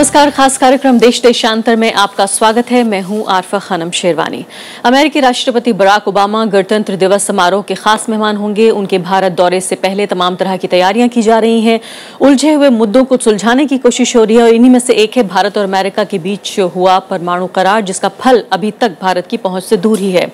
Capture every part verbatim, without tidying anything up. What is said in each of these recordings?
नमस्कार, खास कार्यक्रम देश देशांतर में आपका स्वागत है। मैं हूं आरफा खानम शेरवानी। अमेरिकी राष्ट्रपति बराक ओबामा गणतंत्र दिवस समारोह के खास मेहमान होंगे। उनके भारत दौरे से पहले तमाम तरह की तैयारियां की जा रही हैं। उलझे हुए मुद्दों को सुलझाने की कोशिश हो रही है और इन्हीं में से एक है भारत और अमेरिका के बीच हुआ परमाणु करार, जिसका फल अभी तक भारत की पहुंच से दूर ही है।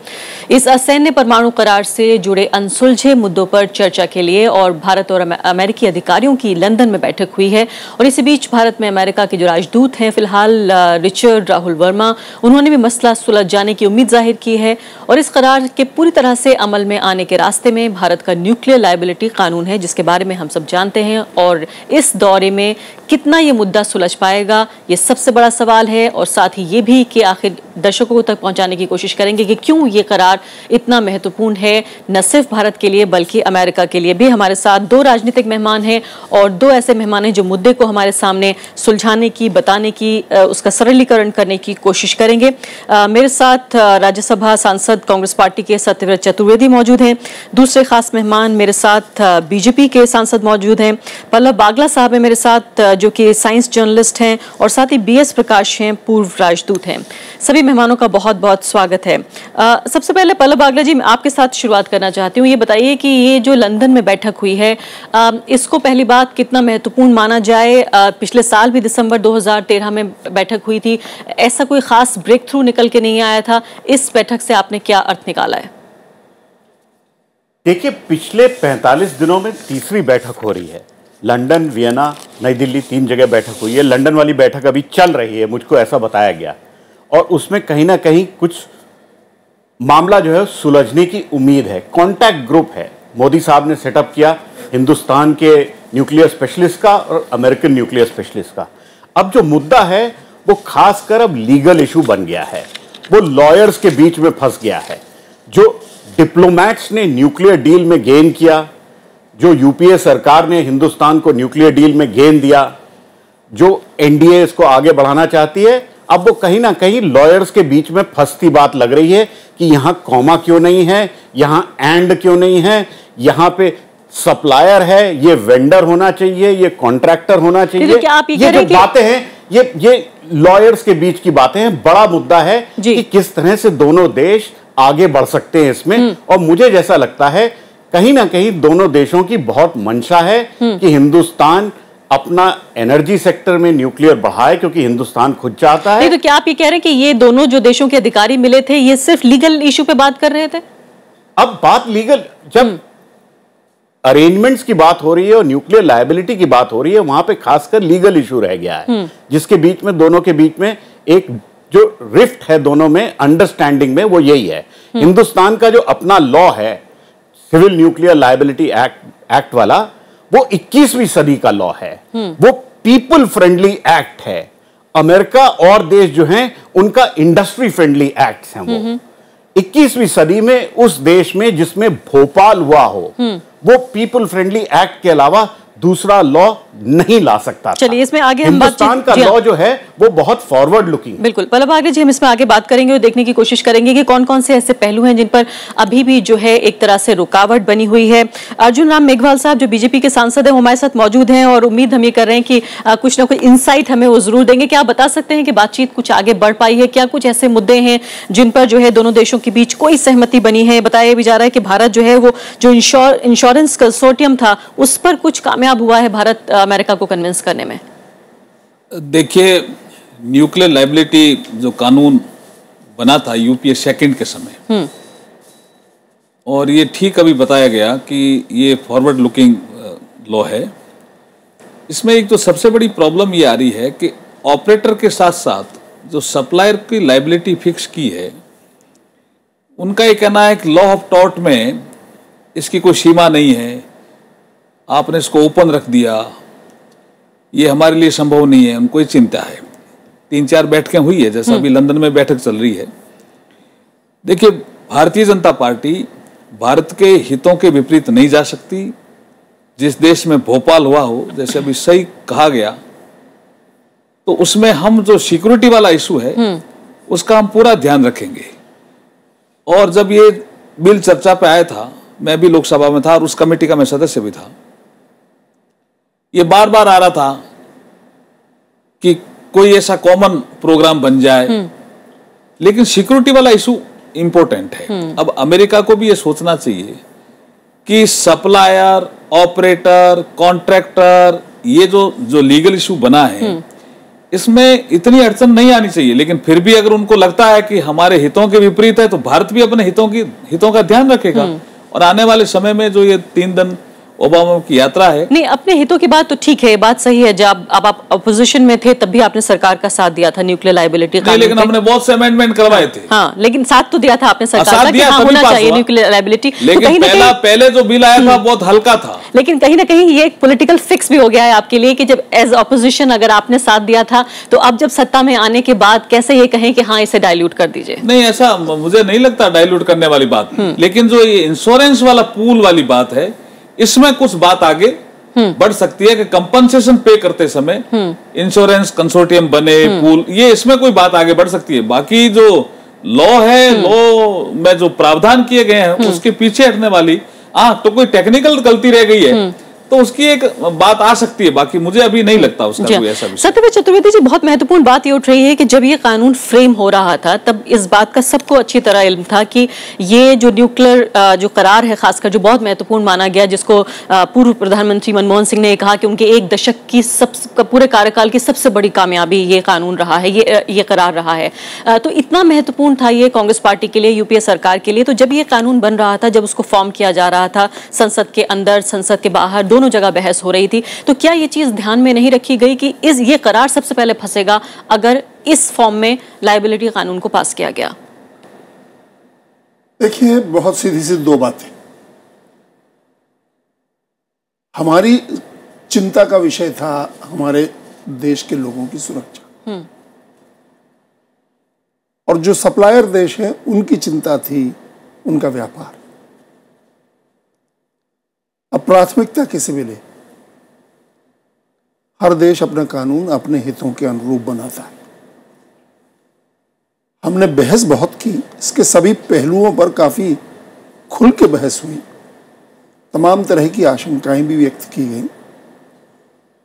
इस असैन्य परमाणु करार से जुड़े अनसुलझे मुद्दों पर चर्चा के लिए और भारत और अमेरिकी अधिकारियों की लंदन में बैठक हुई है। और इसी बीच भारत में अमेरिका के राजदूत हैं फिलहाल रिचर्ड राहुल वर्मा, उन्होंने भी मसला सुलझ जाने की उम्मीद जाहिर की है। और इस करार के पूरी तरह से अमल में आने के रास्ते में भारत का न्यूक्लियर लायबिलिटी कानून है, जिसके बारे में हम सब जानते हैं। और इस दौरे में कितना ये मुद्दा सुलझ पाएगा, ये सबसे बड़ा सवाल है। और साथ ही ये भी कि आखिर दर्शकों तक पहुंचाने की कोशिश करेंगे कि क्यों ये करार इतना महत्वपूर्ण है, न सिर्फ भारत के लिए बल्कि अमेरिका के लिए भी। हमारे साथ दो राजनीतिक मेहमान हैं और दो ऐसे मेहमान हैं जो मुद्दे को हमारे सामने सुलझाने की, बताने की, उसका सरलीकरण करने की कोशिश करेंगे। आ, मेरे साथ राज्यसभा सांसद कांग्रेस पार्टी के सत्यव्रत चतुर्वेदी मौजूद हैं। दूसरे खास मेहमान मेरे साथ बीजेपी के सांसद मौजूद हैं। पल्लव बागला साहब हैं मेरे साथ, जो कि साइंस जर्नलिस्ट हैं, और साथ ही बी एस प्रकाश हैं, पूर्व राजदूत हैं। सभी मेहमानों का बहुत बहुत स्वागत है। आ, सबसे पहले पल्लव बागला जी, मैं आपके साथ शुरुआत करना चाहती हूँ। ये बताइए कि ये जो लंदन में बैठक हुई है, आ, इसको पहली बात कितना महत्वपूर्ण माना जाए। आ, पिछले साल भी दिसंबर दो हज़ार तेरह में बैठक हुई थी, ऐसा कोई खास ब्रेक थ्रू निकल के नहीं आया था। इस बैठक से आपने क्या अर्थ निकाला है? देखिए, पिछले पैंतालीस दिनों में तीसरी बैठक हो रही है। लंदन, वियना, नई दिल्ली, तीन जगह बैठक हुई है। लंदन वाली बैठक अभी चल रही है, मुझको ऐसा बताया गया, और उसमें कहीं ना कहीं कुछ मामला जो है सुलझने की उम्मीद है। कॉन्टैक्ट ग्रुप है, मोदी साहब ने सेटअप किया हिंदुस्तान के न्यूक्लियर स्पेशलिस्ट का और अमेरिकन न्यूक्लियर स्पेशलिस्ट का। अब जो मुद्दा है वो खासकर अब लीगल इशू बन गया है, वो लॉयर्स के बीच में फंस गया है। जो डिप्लोमैट्स ने न्यूक्लियर डील में गेन किया, जो यूपीए सरकार ने हिंदुस्तान को न्यूक्लियर डील में गेन दिया, जो एनडीए इसको आगे बढ़ाना चाहती है, अब वो कहीं ना कहीं लॉयर्स के बीच में फंसती बात लग रही है कि यहाँ कॉमा क्यों नहीं है, यहाँ एंड क्यों नहीं है, यहाँ पे सप्लायर है, ये वेंडर होना चाहिए, ये कॉन्ट्रैक्टर होना चाहिए। आप ये जो बातें हैं, ये ये लॉयर्स के बीच की बातें हैं। बड़ा मुद्दा है कि किस तरह से दोनों देश आगे बढ़ सकते हैं इसमें। और मुझे जैसा लगता है कहीं ना कहीं दोनों देशों की बहुत मंशा है कि हिंदुस्तान अपना एनर्जी सेक्टर में न्यूक्लियर बढ़ाए, क्योंकि हिंदुस्तान खुद चाहता है। तो क्या आप ये कह रहे हैं कि ये दोनों जो देशों के अधिकारी मिले थे, ये सिर्फ लीगल इश्यू पे बात कर रहे थे? अब बात लीगल, जब अरेंजमेंट्स की बात हो रही है और न्यूक्लियर लायबिलिटी की बात हो रही है, वहां पे खासकर लीगल इशू रह गया है, जिसके बीच में दोनों के बीच में एक जो रिफ्ट है दोनों में अंडरस्टैंडिंग में, वो यही है। हिंदुस्तान का जो अपना लॉ है, civil nuclear liability act act वाला, वो इक्कीसवीं सदी का लॉ है, वो पीपल फ्रेंडली एक्ट है। अमेरिका और देश जो हैं उनका इंडस्ट्री फ्रेंडली एक्ट्स हैं। वो इक्कीसवीं सदी में उस देश में जिसमें भोपाल हुआ हो, वो पीपल फ्रेंडली एक्ट के अलावा दूसरा लॉ नहीं ला सकता। चलिए, इसमें आगे हम हिंदुस्तान का लॉ जो है वो बहुत फॉरवर्ड लुकिंग। बिल्कुल, पल्लव बागला जी, हम इसमें आगे बात करेंगे और देखने की कोशिश करेंगे कि कौन कौन से ऐसे पहलू हैं जिन पर अभी भी जो है एक तरह से रुकावट बनी हुई है। अर्जुन राम मेघवाल साहब, जो बीजेपी के सांसद हैं, हमारे साथ मौजूद हैं और उम्मीद हम ये कर रहे हैं कि कुछ ना कुछ इंसाइट हमें वो जरूर देंगे। क्या आप बता सकते हैं कि बातचीत कुछ आगे बढ़ पाई है? क्या कुछ ऐसे मुद्दे हैं जिन पर जो है दोनों देशों के बीच कोई सहमति बनी है? बताया भी जा रहा है कि भारत जो है वो जो इंश्योरेंस कंसोर्टियम था उस पर कुछ कामयाब हुआ है भारत अमेरिका को कन्विंस करने में। देखिए, न्यूक्लियर लायबिलिटी जो कानून बना था यूपीए सेकंड के समय, और ये ठीक अभी बताया गया कि ये फॉरवर्ड लुकिंग लॉ है। इसमें एक तो सबसे बड़ी प्रॉब्लम ये आ रही है कि ऑपरेटर के साथ साथ जो सप्लायर की लायबिलिटी फिक्स की है, उनका ये कहना है कि लॉ ऑफ टॉर्ट में इसकी कोई सीमा नहीं है, आपने इसको ओपन रख दिया, ये हमारे लिए संभव नहीं है। उनको ये चिंता है। तीन चार बैठकें हुई है, जैसा अभी लंदन में बैठक चल रही है। देखिए, भारतीय जनता पार्टी भारत के हितों के विपरीत नहीं जा सकती। जिस देश में भोपाल हुआ हो, जैसे अभी सही कहा गया, तो उसमें हम जो सिक्योरिटी वाला इशू है उसका हम पूरा ध्यान रखेंगे। और जब ये बिल चर्चा पे आया था, मैं भी लोकसभा में था और उस कमेटी का मैं सदस्य भी था, ये बार बार आ रहा था कि कोई ऐसा कॉमन प्रोग्राम बन जाए, लेकिन सिक्योरिटी वाला इशू इम्पोर्टेंट है। अब अमेरिका को भी ये सोचना चाहिए कि सप्लायर, ऑपरेटर, कॉन्ट्रैक्टर, ये जो जो लीगल इशू बना है इसमें इतनी अड़चन नहीं आनी चाहिए। लेकिन फिर भी अगर उनको लगता है कि हमारे हितों के विपरीत है तो भारत भी अपने हितों की हितों का ध्यान रखेगा। और आने वाले समय में जो ये तीन दिन ओबामा की यात्रा है, नहीं अपने हितों की बात तो ठीक है, ये बात सही है। जब अब आप अपोजिशन में थे तब भी आपने सरकार का साथ दिया था न्यूक्लियर लायबिलिटी, लेकिन हमने बहुत से अमेंडमेंट करवाए थे। हाँ, लेकिन साथ तो दिया था आपने सरकार का, होना चाहिए न्यूक्लियर लायबिलिटी। लेकिन पहला पहले जो बिल आया था बहुत हल्का था, लेकिन कहीं ना कहीं ये एक पॉलिटिकल फिक्स भी हो गया है आपके लिए कि जब एज अपोजिशन अगर आपने साथ दिया था तो अब जब सत्ता में आने के बाद कैसे ये कहें कि हाँ इसे डायल्यूट कर दीजिए। नहीं, ऐसा मुझे नहीं लगता डायल्यूट करने वाली बात। लेकिन जो ये इंश्योरेंस वाला पूल वाली बात है, इसमें कुछ बात आगे बढ़ सकती है कि कंपनसेशन पे करते समय इंश्योरेंस कंसोर्टियम बने पूल, ये इसमें कोई बात आगे बढ़ सकती है। बाकी जो लॉ है, लॉ में जो प्रावधान किए गए हैं उसके पीछे हटने वाली आ, तो कोई टेक्निकल गलती रह गई है तो उसकी एक बात आ सकती है। बाकी मुझे अभी नहीं लगता उसका कोई ऐसा। सत्यव्रत चतुर्वेदी जी, बहुत महत्वपूर्ण बात ये उठ रही है कि जब ये कानून फ्रेम हो रहा था तब इस बात का सबको अच्छी तरह इल्म था कि ये जो न्यूक्लियर जो करार है, खासकर जो बहुत महत्वपूर्ण माना गया, जिसको पूर्व प्रधानमंत्री मनमोहन सिंह ने कहा कि उनके एक दशक की सब पूरे कार्यकाल की सबसे बड़ी कामयाबी ये कानून रहा है, ये ये करार रहा है, तो इतना महत्वपूर्ण था ये कांग्रेस पार्टी के लिए, यूपीए सरकार के लिए। तो जब ये कानून बन रहा था, जब उसको फॉर्म किया जा रहा था, संसद के अंदर संसद के बाहर दोनों जगह बहस हो रही थी, तो क्या ये चीज ध्यान में नहीं रखी गई कि इस ये करार सबसे पहले फंसेगा अगर इस फॉर्म में लायबिलिटी कानून को पास किया गया? देखिए, बहुत सीधी सी दो बातें। हमारी चिंता का विषय था हमारे देश के लोगों की सुरक्षा, और जो सप्लायर देश है उनकी चिंता थी उनका व्यापार। अब प्राथमिकता किसे मिले? हर देश अपना कानून अपने हितों के अनुरूप बनाता है। हमने बहस बहुत की, इसके सभी पहलुओं पर काफी खुल के बहस हुई, तमाम तरह की आशंकाएं भी व्यक्त की गई।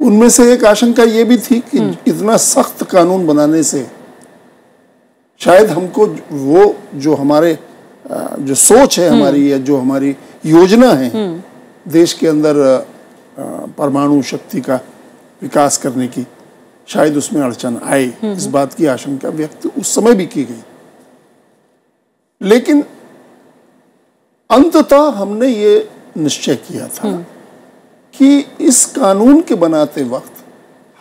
उनमें से एक आशंका ये भी थी कि इतना सख्त कानून बनाने से शायद हमको वो जो हमारे जो सोच है हमारी या जो हमारी योजना है देश के अंदर परमाणु शक्ति का विकास करने की, शायद उसमें अड़चन आए, इस बात की आशंका व्यक्त उस समय भी की गई। लेकिन अंततः हमने ये निश्चय किया था कि इस कानून के बनाते वक्त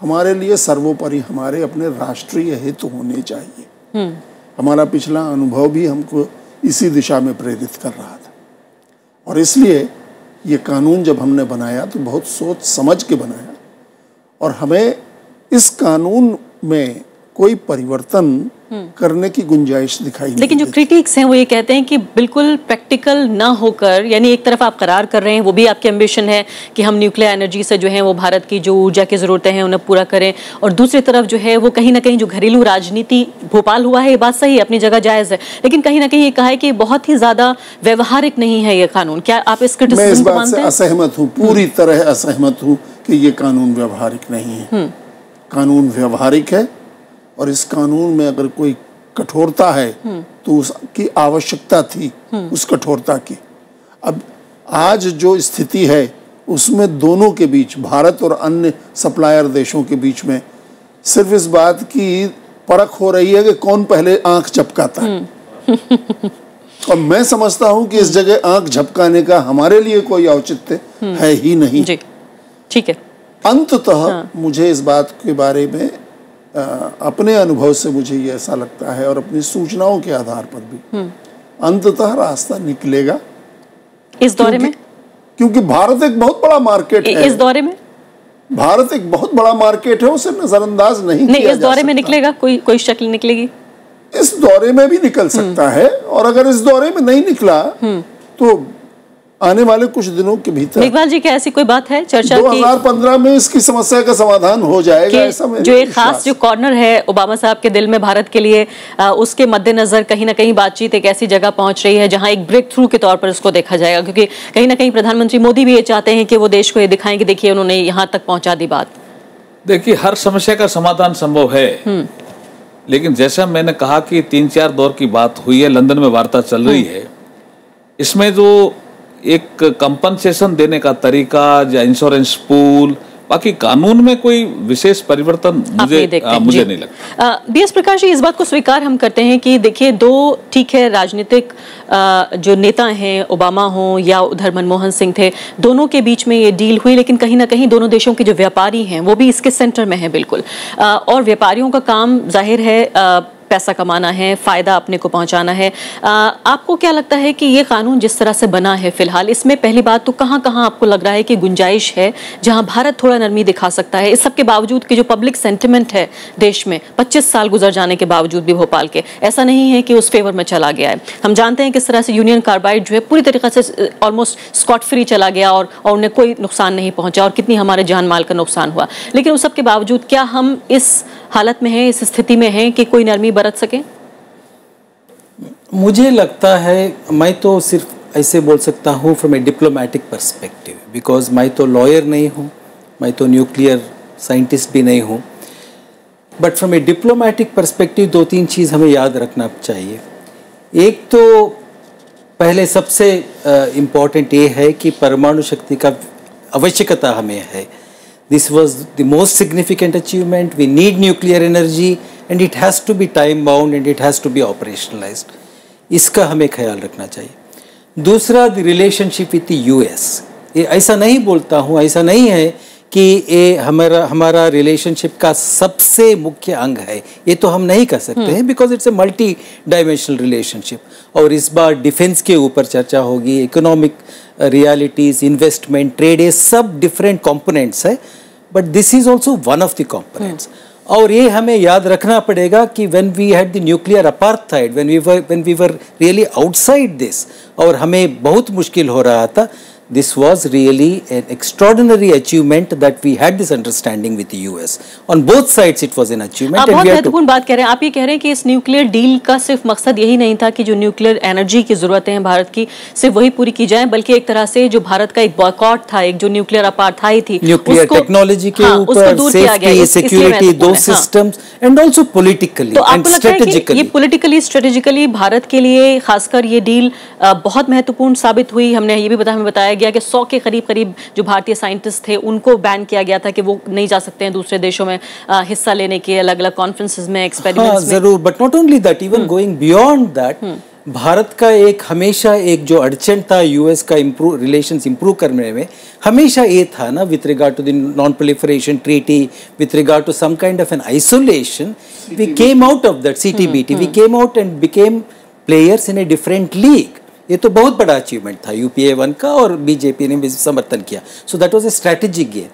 हमारे लिए सर्वोपरि हमारे अपने राष्ट्रीय हित होने चाहिए। हमारा पिछला अनुभव भी हमको इसी दिशा में प्रेरित कर रहा था, और इसलिए ये कानून जब हमने बनाया तो बहुत सोच समझ के बनाया, और हमें इस कानून में कोई परिवर्तन करने की गुंजाइश दिखाई। लेकिन जो क्रिटिक्स हैं वो ये कहते हैं कि बिल्कुल प्रैक्टिकल ना होकर, यानी एक तरफ आप करार कर रहे हैं, वो भी आपकी एम्बिशन है कि हम न्यूक्लियर एनर्जी से जो है वो भारत की जो ऊर्जा की ज़रूरतें हैं उन्हें पूरा करें, और दूसरी तरफ जो है वो कहीं ना कहीं जो घरेलू राजनीति भोपाल हुआ है, ये बात सही है, अपनी जगह जायज़ है, लेकिन कहीं ना कहीं ये कहा है कि बहुत ही ज़्यादा व्यवहारिक नहीं है ये कानून। क्या आप इस क्रिटिसिज्म को मानते हैं? मैं इस बात से असहमत हूँ, पूरी तरह असहमत हूँ कि ये कानून व्यवहारिक नहीं है। कानून व्यवहारिक है, और इस कानून में अगर कोई कठोरता है तो उसकी आवश्यकता थी, उस कठोरता की। अब आज जो स्थिति है उसमें दोनों के बीच, भारत और अन्य सप्लायर देशों के बीच में, सिर्फ इस बात की परख हो रही है कि कौन पहले आंख झपकाता है। और मैं समझता हूं कि इस जगह आंख झपकाने का हमारे लिए कोई औचित्य है ही नहीं। ठीक है, अंततः हाँ। मुझे इस बात के बारे में आ, अपने अनुभव से मुझे ये ऐसा लगता है, और अपनी सूचनाओं के आधार पर भी अंततः रास्ता निकलेगा इस दौरे में, क्योंकि भारत एक बहुत बड़ा मार्केट है। इस दौरे में भारत एक बहुत बड़ा मार्केट है, उसे नजरअंदाज नहीं, नहीं किया इस दौरे में निकलेगा, कोई कोई शक्ल निकलेगी। इस दौरे में भी निकल सकता है, और अगर इस दौरे में नहीं निकला तो आने वाले कुछ दिनों के भीतर। मेघवाल जी, क्या ऐसी कोई बात है चर्चा की? दो हज़ार पंद्रह में इसकी समस्या का समाधान हो जाएगा, ऐसा मेरा जो एक खास जो कॉर्नर है ओबामा साहब के दिल में भारत के लिए, आ, उसके मद्देनजर कहीं ना कहीं बातचीत एक ऐसी जगह पहुंच रही है जहां एक ब्रेक थ्रू के तौर पर इसको देखा जाएगा, क्योंकि कहीं ना कहीं प्रधानमंत्री मोदी भी ये चाहते हैं कि वो देश को ये दिखाएं कि देखिए उन्होंने यहाँ तक पहुँचा दी बात। देखिए हर समस्या का समाधान संभव है, लेकिन जैसा मैंने कहा कि तीन चार दौर की बात हुई है, लंदन में वार्ता चल रही है, इसमें जो एक कंपनसेशन देने का तरीका या इंश्योरेंस पूल, बाकी कानून में कोई विशेष परिवर्तन मुझे आ, मुझे नहीं लगता। बी एस प्रकाश जी, इस बात को स्वीकार हम करते हैं कि देखिए दो ठीक है राजनीतिक जो नेता हैं, ओबामा हो या उधर मनमोहन सिंह थे, दोनों के बीच में ये डील हुई, लेकिन कहीं ना कहीं दोनों देशों के जो व्यापारी हैं वो भी इसके सेंटर में हैं बिल्कुल, आ, और व्यापारियों का काम जाहिर है आ, पैसा कमाना है, फ़ायदा अपने को पहुंचाना है। आ, आपको क्या लगता है कि ये कानून जिस तरह से बना है फिलहाल, इसमें पहली बात तो कहां कहां आपको लग रहा है कि गुंजाइश है जहां भारत थोड़ा नरमी दिखा सकता है, इस सब के बावजूद कि जो पब्लिक सेंटिमेंट है देश में पच्चीस साल गुजर जाने के बावजूद भी भोपाल के, ऐसा नहीं है कि उस फेवर में चला गया है। हम जानते हैं किस तरह से यूनियन कार्बाइड जो है पूरी तरीके से ऑलमोस्ट स्कॉट फ्री चला गया और उन्हें कोई नुकसान नहीं पहुँचा और कितनी हमारे जान माल का नुकसान हुआ, लेकिन उस सब के बावजूद क्या हम इस हालत में हैं, इस स्थिति में हैं कि कोई नरमी बरत सके? मुझे लगता है, मैं तो सिर्फ ऐसे बोल सकता हूँ from a diplomatic perspective, because मैं तो लॉयर नहीं हूँ, मैं तो न्यूक्लियर साइंटिस्ट भी नहीं हूँ, but from a diplomatic perspective दो तीन चीज़ हमें याद रखना चाहिए। एक तो पहले सबसे इम्पॉर्टेंट ये है कि परमाणु शक्ति का आवश्यकता हमें है। This was the most significant achievement. We need nuclear energy and it has to be time bound and it has to be operationalized. इसका हमें ख्याल रखना चाहिए। दूसरा, the relationship with the U S. ये ऐसा नहीं बोलता हूँ, ऐसा नहीं है कि ये हमारा हमारा relationship का सबसे मुख्य अंग है, ये तो हम नहीं कर सकते हैं because it's a multi-dimensional relationship। और इस बार डिफेंस के ऊपर चर्चा होगी, इकोनॉमिक रियलिटीज़, इन्वेस्टमेंट, ट्रेड, ये सब डिफरेंट कंपोनेंट्स है, but this is also one of the components. और ये हमें याद रखना पड़ेगा कि when we had the nuclear apartheid, when we were when we were really outside this और हमें बहुत मुश्किल हो रहा था, this was really an extraordinary achievement that we had this understanding with US on both sides. It was an achievement. आप बहुत महत्वपूर्ण बात कह रहे हैं। आप ये कह रहे हैं कि इस न्यूक्लियर डील का सिर्फ मकसद यही नहीं था कि जो न्यूक्लियर एनर्जी की जरूरतें हैं भारत की सिर्फ वही पूरी की जाए, बल्कि एक तरह से जो भारत का एक बॉयकॉट था, एक जो न्यूक्लियर अपार्थाइड थी, न्यूक्लियर टेक्नोलॉजी के ऊपर सेफ्टी, सिक्योरिटी, दो systems and also politically and strategically. ये पॉलिटिकली स्ट्रेटेजिकली भारत के लिए खासकर ये डील बहुत महत्वपूर्ण साबित हुई। हमने ये भी बताया गया कि सौ के करीब करीब जो भारतीय साइंटिस्ट थे उनको बैन किया गया था कि वो नहीं जा सकते हैं दूसरे देशों में आ, हिस्सा लेने के, अलग अलग कॉन्फ्रेंसेस में, एक्सपेरिमेंट्स में। जरूर, but not only that, even going beyond that, Bharat का एक हमेशा एक जो अड़चन था यूएस का इम्प्रूव रिलेशंस इम्प्रूव करने में, हमेशा ये था ना, with regard to the non proliferation treaty, with regard to some kind of an isolation, we came out of that C T B T, we came out and became players in a different league. ये तो बहुत बड़ा achievement था UPA one का और BJP ने भी समर्थन किया, so that was a strategic game.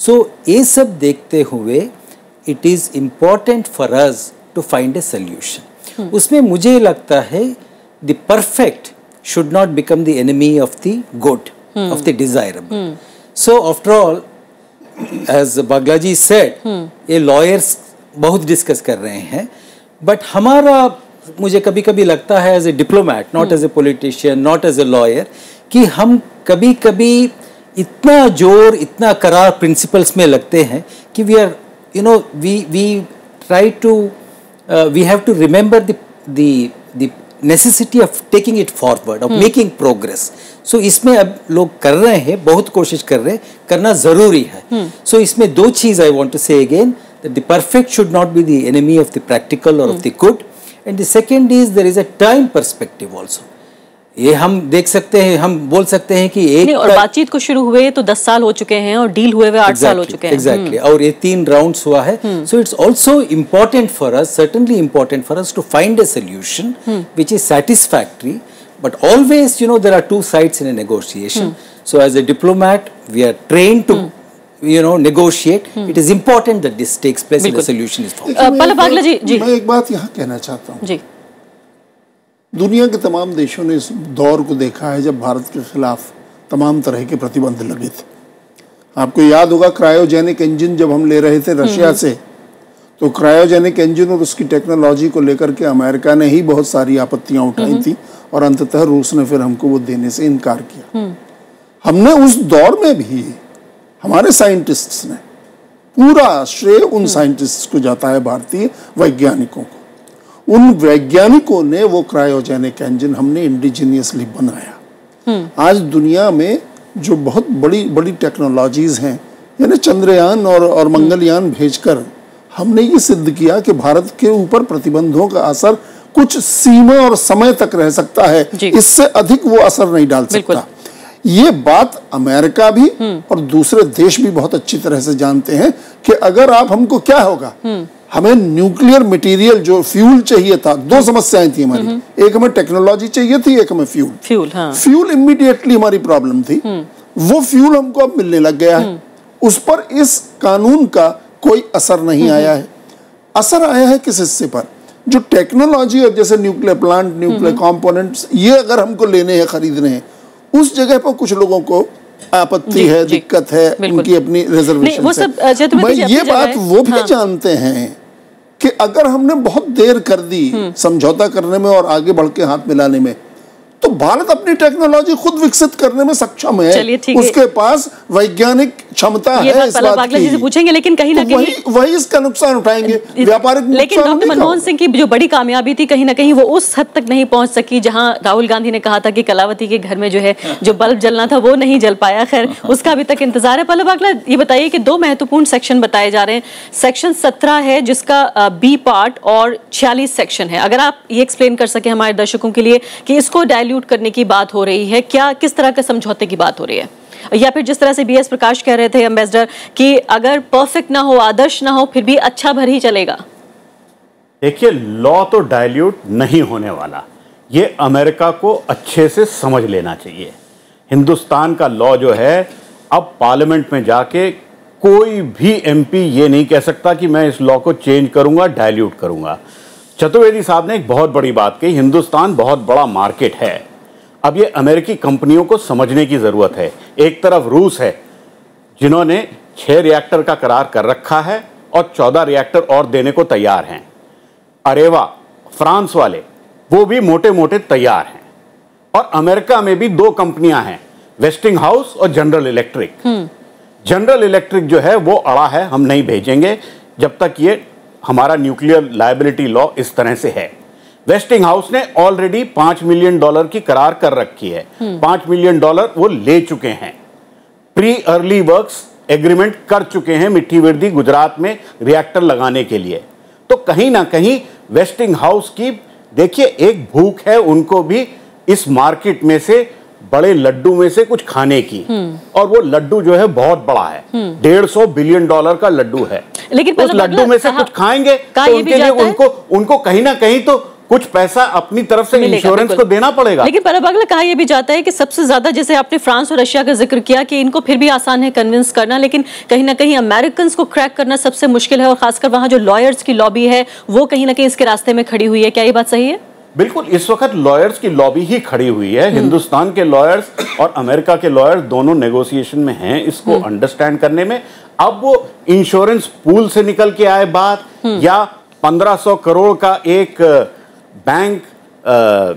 So ये सब देखते हुए it is important for us to find a solution. उसमें मुझे लगता है the perfect should not become the enemy of the good, of the desirable. So after all, as Bagla ji said, ये lawyers बहुत डिस्कस कर रहे हैं, बट हमारा, मुझे कभी कभी लगता है as a diplomat, not as a politician, not as a lawyer, कि हम कभी कभी इतना जोर, इतना करार प्रिंसिपल्स में लगते हैं कि we are, you know, we we try to, we have to remember the the the necessity of taking it forward, of making progress. So इसमें अब लोग कर रहे हैं, बहुत कोशिश कर रहे हैं, करना ज़रूरी है। सो so इसमें दो चीज़ I want to say again, the perfect should not be the enemy of the practical और of the good, and the second is there is a time perspective also. ये हम देख सकते हैं, हम बोल सकते हैं कि एक, और बातचीत को शुरू हुए तो दस साल हो चुके हैं और डील हुए हुए आठ exactly, साल हो चुके हैं। एग्जैक्टली exactly, और ये तीन राउंड्स हुआ है। So it's also important for us, certainly important for us to find a solution which is satisfactory, but always you know there are two sides in a negotiation. So as a diplomat we are train to you know negotiate. hmm. It is important that this takes place and a solution is found. Pallav Bagla ji, जी मैं एक बात यहाँ कहना चाहता हूँ जी। दुनिया के तमाम देशों ने इस दौर को देखा है जब भारत के खिलाफ तमाम तरह के प्रतिबंध लगे थे। आपको याद होगा क्रायोजेनिक इंजन जब हम ले रहे थे रशिया से, तो क्रायोजेनिक इंजन और उसकी टेक्नोलॉजी को लेकर के अमेरिका ने ही बहुत सारी आपत्तियां उठाई थी और अंततः रूस ने फिर हमको वो देने से इनकार किया। हमने उस दौर में भी, हमारे साइंटिस्ट्स ने पूरा श्रेय उन साइंटिस्ट को जाता है, भारतीय वैज्ञानिकों को। उन वैज्ञानिकों ने वो क्रायोजेनिक इंजन हमने इंडिजीनियसली बनाया। आज दुनिया में जो बहुत बड़ी बड़ी टेक्नोलॉजीज हैं, यानी चंद्रयान और, और मंगलयान भेजकर हमने ये सिद्ध किया कि भारत के ऊपर प्रतिबंधों का असर कुछ सीमा और समय तक रह सकता है, इससे अधिक वो असर नहीं डाल सकता। ये बात अमेरिका भी और दूसरे देश भी बहुत अच्छी तरह से जानते हैं कि अगर आप हमको क्या होगा, हमें न्यूक्लियर मटेरियल जो फ्यूल चाहिए था, दो समस्याएं थी हमारी, एक हमें टेक्नोलॉजी चाहिए थी, एक हमें फ्यूल फ्यूल हाँ। फ्यूल इमीडिएटली हमारी प्रॉब्लम थी, वो फ्यूल हमको अब मिलने लग गया है। उस पर इस कानून का कोई असर नहीं आया है। असर आया है किस हिस्से पर, जो टेक्नोलॉजी और जैसे न्यूक्लियर प्लांट, न्यूक्लियर कॉम्पोनेंट्स, ये अगर हमको लेने हैं, खरीदने हैं, उस जगह पर कुछ लोगों को आपत्ति है, दिक्कत है, उनकी अपनी रिजर्वेशन। मैं ये बात वो भी जानते हैं कि अगर हमने बहुत देर कर दी समझौता करने में और आगे बढ़ के हाथ मिलाने में, तो भारत अपनी टेक्नोलॉजी खुद विकसित करने में सक्षम है, उसके पास वैज्ञानिक क्षमता है। इस बात बागला जी से पूछेंगे, लेकिन कहीं ना कहीं वही इसका नुकसान उठाएंगे व्यापारिक। लेकिन डॉक्टर मनमोहन सिंह की जो बड़ी कामयाबी थी, कहीं ना कहीं वो उस हद तक नहीं पहुंच सकी जहां राहुल गांधी ने कहा था कि कलावती के घर में जो है जो बल्ब जलना था वो नहीं जल पाया। खैर, उसका अभी तक इंतजार है। पल्लव बागला, ये बताइए कि दो महत्वपूर्ण सेक्शन बताए जा रहे हैं, सेक्शन सत्रह है जिसका बी पार्ट और छियालीस सेक्शन है। अगर आप ये एक्सप्लेन कर सके हमारे दर्शकों के लिए कि इसको डायल्यूट करने की बात हो रही है क्या, किस तरह के समझौते की बात हो रही है, या फिर जिस तरह से बीएस प्रकाश कह रहे थे एम्बेसडर कि अगर परफेक्ट ना हो, आदर्श ना हो, फिर भी अच्छा भर ही चलेगा। देखिए, लॉ तो डायल्यूट नहीं होने वाला, ये अमेरिका को अच्छे से समझ लेना चाहिए। हिंदुस्तान का लॉ जो है, अब पार्लियामेंट में जाके कोई भी एमपी ये नहीं कह सकता कि मैं इस लॉ को चेंज करूंगा, डायल्यूट करूंगा। चतुर्वेदी साहब ने एक बहुत बड़ी बात कही, हिंदुस्तान बहुत बड़ा मार्केट है। अब ये अमेरिकी कंपनियों को समझने की ज़रूरत है। एक तरफ रूस है जिन्होंने छः रिएक्टर का करार कर रखा है और चौदह रिएक्टर और देने को तैयार हैं। अरेवा फ्रांस वाले, वो भी मोटे मोटे तैयार हैं। और अमेरिका में भी दो कंपनियां हैं, वेस्टिंग हाउस और जनरल इलेक्ट्रिक। जनरल इलेक्ट्रिक जो है वो अड़ा है, हम नहीं भेजेंगे जब तक ये हमारा न्यूक्लियर लायबिलिटी लॉ इस तरह से है। वेस्टिंग हाउस ने ऑलरेडी पांच मिलियन डॉलर की करार कर रखी है, पांच मिलियन डॉलर वो ले चुके हैं, प्री अर्ली वर्क्स एग्रीमेंट कर चुके हैं मिट्टी वर्दी गुजरात में रिएक्टर लगाने के लिए। तो कहीं ना कहीं वेस्टिंग हाउस की, देखिए, एक भूख है उनको भी इस मार्केट में से, बड़े लड्डू में से कुछ खाने की, और वो लड्डू जो है बहुत बड़ा है, डेढ़ सौ बिलियन डॉलर का लड्डू है। लेकिन उस लड्डू में से कुछ खाएंगे तो उनके लिए उनको उनको कहीं ना कहीं तो कुछ पैसा अपनी तरफ से इंश्योरेंस को देना पड़ेगा। लेकिन पल्लव बागला, कहा यह भी जाता है कि सबसे ज्यादा, जैसे आपने फ्रांस और रशिया का जिक्र किया कि इनको फिर भी आसान है कन्विंस करना, लेकिन कहीं ना कहीं अमेरिकन को क्रैक करना सबसे मुश्किल है, और खासकर वहाँ जो लॉयर्स की लॉबी है वो कहीं ना कहीं इसके रास्ते में खड़ी हुई है। क्या ये बात सही है? बिल्कुल, इस वक्त लॉयर्स की लॉबी ही खड़ी हुई है। हिंदुस्तान के लॉयर्स और अमेरिका के लॉयर्स दोनों नेगोशिएशन में हैं इसको अंडरस्टैंड करने में। अब वो इंश्योरेंस पूल से निकल के आए बात, या पंद्रह सौ करोड़ का एक bank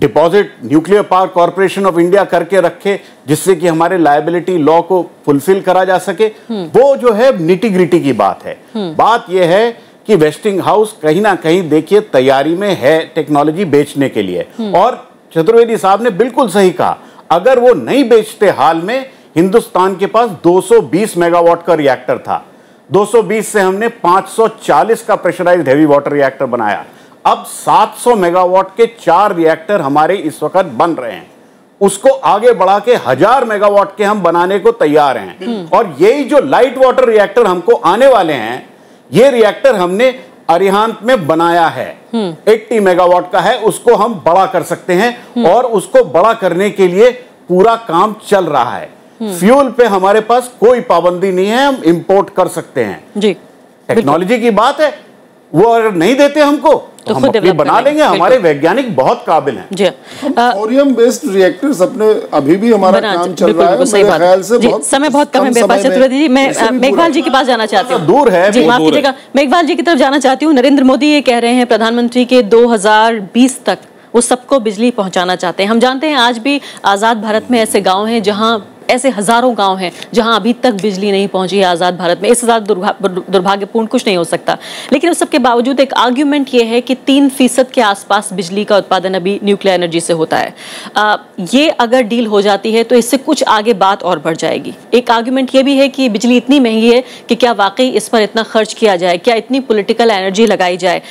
deposit nuclear power corporation of India करके रखे जिससे कि हमारे लायबिलिटी लॉ को फुलफिल करा जा सके, वो जो है निटी ग्रिटी की बात है। बात यह है कि वेस्टिंग हाउस कहीं ना कहीं, देखिए, तैयारी में है टेक्नोलॉजी बेचने के लिए, और चतुर्वेदी साहब ने बिल्कुल सही कहा, अगर वो नहीं बेचते, हाल में हिंदुस्तान के पास दो सौ बीस मेगावाट का रिएक्टर था, दो सौ बीस से हमने पाँच सौ चालीस का प्रेशराइज्ड हैवी वाटर रिएक्टर बनाया, अब सात सौ मेगावाट के चार रिएक्टर हमारे इस वक्त बन रहे हैं, उसको आगे बढ़ा के हजार मेगावाट के हम बनाने को तैयार हैं। और यही जो लाइट वाटर रिएक्टर हमको आने वाले हैं, ये रिएक्टर हमने अरिहांत में बनाया है, अस्सी मेगावाट का है, उसको हम बड़ा कर सकते हैं, और उसको बड़ा करने के लिए पूरा काम चल रहा है। फ्यूल पे हमारे पास कोई पाबंदी नहीं है, हम इंपोर्ट कर सकते हैं जी। टेक्नोलॉजी की बात है, वो अगर नहीं देते हमको तो हम अपने बना लेंगे, हमारे वैज्ञानिक बहुत काबिल हैं। थोरियम बेस्ड रिएक्टर्स अपने अभी भी हमारा काम चल रहा है, मेरे ख्याल से बहुत समय बहुत कम है मेरे पास। चतुर्वेदी जी, मैं मेघवाल जी के पास जाना चाहती हूँ, दूर है जी, माफ कीजिएगा, मेघवाल जी की तरफ जाना चाहती हूँ। नरेंद्र मोदी ये कह रहे हैं प्रधानमंत्री के दो हज़ार बीस तक वो सबको बिजली पहुँचाना चाहते हैं। हम जानते हैं आज भी आज़ाद भारत में ऐसे गाँव हैं जहाँ ऐसे हजारों गांव हैं जहां अभी तक बिजली नहीं पहुंची है आज़ाद भारत में। इससे ज़्यादा दुर्भाग्यपूर्ण कुछ नहीं हो सकता। लेकिन उस सबके बावजूद एक आर्ग्यूमेंट ये है कि तीन फीसद के आसपास बिजली का उत्पादन अभी न्यूक्लियर एनर्जी से होता है। आ, ये अगर डील हो जाती है तो इससे कुछ आगे बात और बढ़ जाएगी। एक आर्ग्यूमेंट ये भी है कि बिजली इतनी महंगी है कि क्या वाकई इस पर इतना खर्च किया जाए, क्या इतनी पॉलिटिकल एनर्जी लगाई जाए।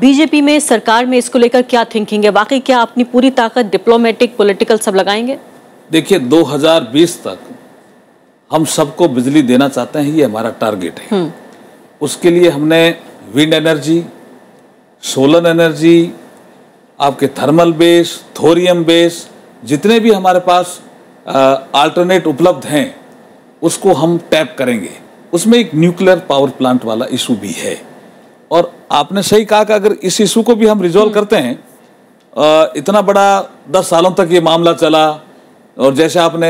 बीजेपी में, सरकार में इसको लेकर क्या थिंकिंग है? वाकई क्या अपनी पूरी ताकत डिप्लोमेटिक, पॉलिटिकल सब लगाएंगे? देखिए दो हज़ार बीस तक हम सबको बिजली देना चाहते हैं, ये हमारा टारगेट है। उसके लिए हमने विंड एनर्जी, सोलर एनर्जी, आपके थर्मल बेस, थोरियम बेस, जितने भी हमारे पास अल्टरनेट उपलब्ध हैं उसको हम टैप करेंगे। उसमें एक न्यूक्लियर पावर प्लांट वाला इशू भी है। और आपने सही कहा कि अगर इस इशू को भी हम रिजॉल्व करते हैं, आ, इतना बड़ा दस सालों तक ये मामला चला। और जैसे आपने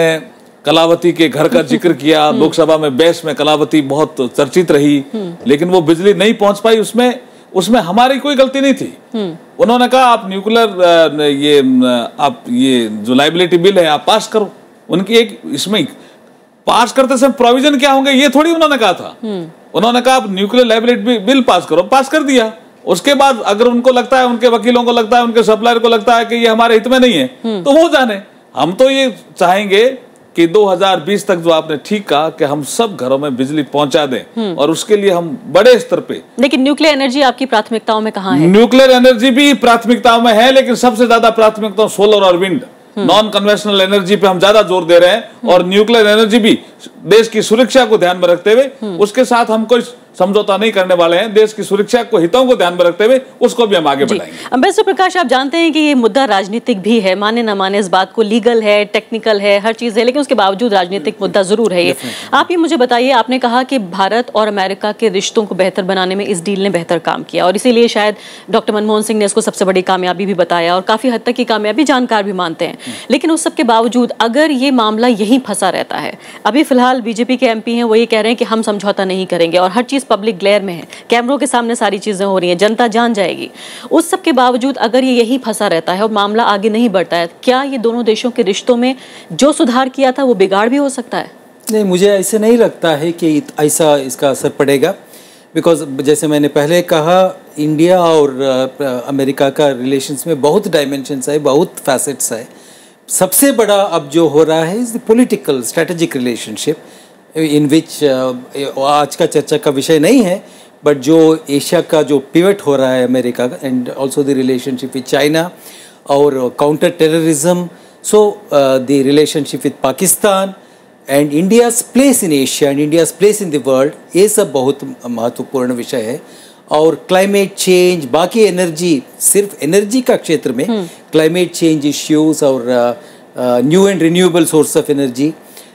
कलावती के घर का जिक्र किया, लोकसभा में बहस में कलावती बहुत चर्चित रही, लेकिन वो बिजली नहीं पहुंच पाई। उसमें उसमें हमारी कोई गलती नहीं थी। उन्होंने कहा आप न्यूक्लियर ये आप ये जो लाइबिलिटी बिल है आप पास करो। उनकी एक इसमें पास करते समय प्रोविजन क्या होंगे ये थोड़ी उन्होंने कहा था। उन्होंने कहा आप न्यूक्लियर लाइबिलिटी बिल पास करो, पास कर दिया। उसके बाद अगर उनको लगता है, उनके वकीलों को लगता है, उनके सप्लायर को लगता है कि ये हमारे हित में नहीं है तो वो जाने। हम तो ये चाहेंगे कि दो हज़ार बीस तक जो आपने ठीक कहा कि हम सब घरों में बिजली पहुंचा दें, और उसके लिए हम बड़े स्तर पे। लेकिन न्यूक्लियर एनर्जी आपकी प्राथमिकताओं में कहाँ है? न्यूक्लियर एनर्जी भी प्राथमिकताओं में है, लेकिन सबसे ज्यादा प्राथमिकता सोलर और विंड, नॉन कन्वेंशनल एनर्जी पे हम ज्यादा जोर दे रहे हैं। और न्यूक्लियर एनर्जी भी देश की सुरक्षा को ध्यान में रखते हुए, उसके साथ हम कोई समझौता नहीं करने वाले हैं। देश की सुरक्षा को, हितों को ध्यान में रखते हुए उसको भी हम आगे बढ़ाएंगे। बीएस प्रकाश, आप जानते हैं कि ये मुद्दा राजनीतिक भी है, माने ना माने इस बात को, लीगल है, टेक्निकल है, हर चीज है, लेकिन उसके बावजूद राजनीतिक मुद्दा जरूर है ये। आप ये मुझे बताइए, आपने कहा कि भारत और अमेरिका के रिश्तों को बेहतर बनाने में इस डील ने बेहतर काम किया और इसीलिए शायद डॉक्टर मनमोहन सिंह ने इसको सबसे बड़ी कामयाबी भी बताया और काफी हद तक की कामयाबी जानकार भी मानते हैं। लेकिन उस सबके बावजूद अगर ये मामला यहीं फंसा रहता है, अभी फिलहाल बीजेपी के एमपी हैं वो ये कह रहे हैं कि हम समझौता नहीं करेंगे और हर चीज पब्लिक ग्लेयर में है, कैमरों के सामने सारी चीजें हो रही हैं, जनता जान जाएगी। उस सब के बावजूद अगर ये यही फंसा रहता है और मामला आगे नहीं बढ़ता है, क्या ये दोनों देशों के रिश्तों में जो सुधार किया था वो बिगाड़ भी हो सकता है? नहीं, मुझे ऐसे नहीं लगता है कि ऐसा इसका असर पड़ेगा। बिकॉज जैसे मैंने पहले कहा, इंडिया और अमेरिका का रिलेशंस में बहुत डायमेंशंस है, बहुत फैसेट्स है। सबसे बड़ा अब जो हो रहा है is the political strategic relationship, in which आज का चर्चा का विषय नहीं है, बट जो एशिया का जो पिवट हो रहा है अमेरिका का, and also the relationship with China और counter terrorism, so the relationship with Pakistan and India's place in Asia and India's place in the world, ये सब बहुत महत्वपूर्ण विषय है। और क्लाइमेट चेंज, बाकी एनर्जी, सिर्फ एनर्जी का क्षेत्र में क्लाइमेट चेंज इश्यूज़ और new and renewable source of energy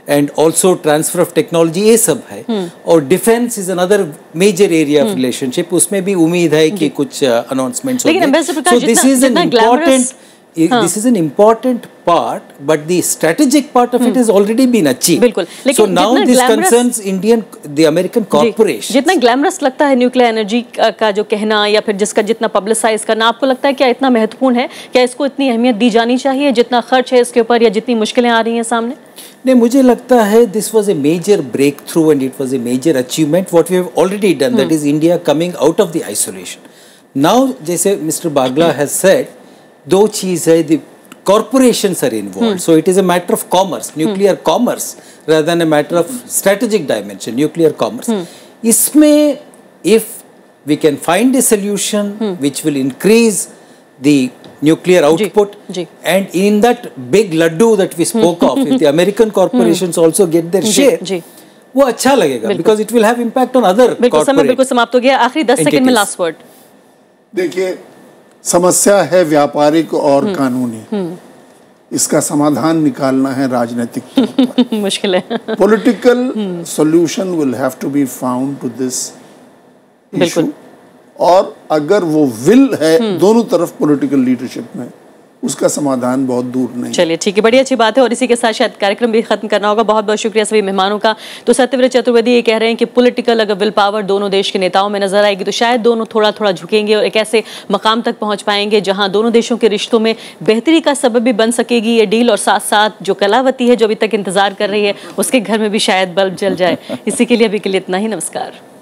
and also transfer of technology, ये सब है। और defence is another major area of relationship, उसमें भी उम्मीद है कि कुछ अनाउंसमेंट्स होंगे। So this is an important this is an important part, but the strategic part of it has already been achieved. So now this concerns Indian, the American corporations. जितना glamorous लगता है nuclear energy का जो कहना या फिर जिसका जितना publicize करना, आपको लगता है क्या इतना महत्वपूर्ण है? क्या इसको इतनी अहमियत दी जानी चाहिए जितना खर्च है इसके ऊपर या जितनी मुश्किलें आ रही हैं सामने? नहीं, मुझे लगता है this was a major breakthrough and it was a major achievement what we have already done, that is India coming out of the isolation. Now जैसे मिस्टर Bagla has said, दो चीज़ है, the corporations are involved, hmm. so it is a matter of commerce, nuclear hmm. commerce, rather than a matter of strategic dimension, nuclear commerce. Hmm. Isme, if we can find a solution hmm. which will increase the nuclear output, G. G. and in that big laddu that we spoke hmm. of, if the American corporations hmm. also get their G. share, G. वो अच्छा लगेगा, because it will have impact on other corporations. समय बिल्कुल समाप्त हो गया, आखिरी दस सेकंड में last word. देखिए, समस्या है व्यापारिक और कानूनी, इसका समाधान निकालना है राजनीतिक तौर पर। मुश्किल है। Political solution will have to be found to this issue, और अगर वो विल है दोनों तरफ पॉलिटिकल लीडरशिप में उसका समाधान बहुत दूर नहीं। चलिए ठीक है, बड़ी अच्छी बात है और इसी के साथ शायद कार्यक्रम भी खत्म करना होगा। बहुत बहुत शुक्रिया सभी मेहमानों का। तो सत्यव्रत चतुर्वेदी ये कह रहे हैं कि पॉलिटिकल अगर विल पावर दोनों देश के नेताओं में नजर आएगी तो शायद दोनों थोड़ा थोड़ा झुकेंगे और एक ऐसे मकाम तक पहुंच पाएंगे जहां दोनों देशों के रिश्तों में बेहतरी का सबब भी बन सकेगी ये डील, और साथ साथ जो कलावती है जो अभी तक इंतजार कर रही है उसके घर में भी शायद बल्ब जल जाए। इसी के लिए अभी के लिए इतना ही, नमस्कार।